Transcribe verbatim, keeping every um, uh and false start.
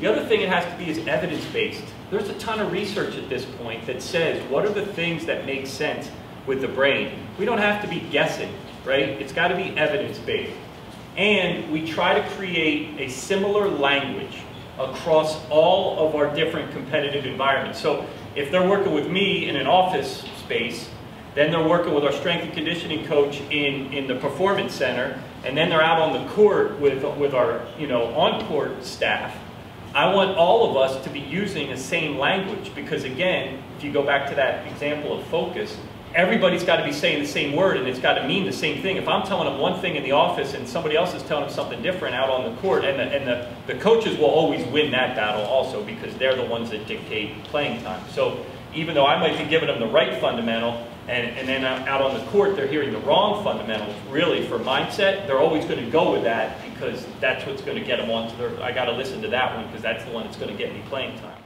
The other thing it has to be is evidence-based. There's a ton of research at this point that says what are the things that make sense with the brain. We don't have to be guessing, right? It's got to be evidence-based. And we try to create a similar language across all of our different competitive environments. So if they're working with me in an office space, then they're working with our strength and conditioning coach in, in the performance center, and then they're out on the court with, with our you know, on-court staff. I want all of us to be using the same language because, again, if you go back to that example of focus, everybody's got to be saying the same word and it's got to mean the same thing. If I'm telling them one thing in the office and somebody else is telling them something different out on the court, and the, and the, the coaches will always win that battle also because they're the ones that dictate playing time. So even though I might be giving them the right fundamental, And, and then out on the court, they're hearing the wrong fundamentals, really, for mindset. They're always going to go with that because that's what's going to get them onto their, I got to listen to that one because that's the one that's going to get me playing time.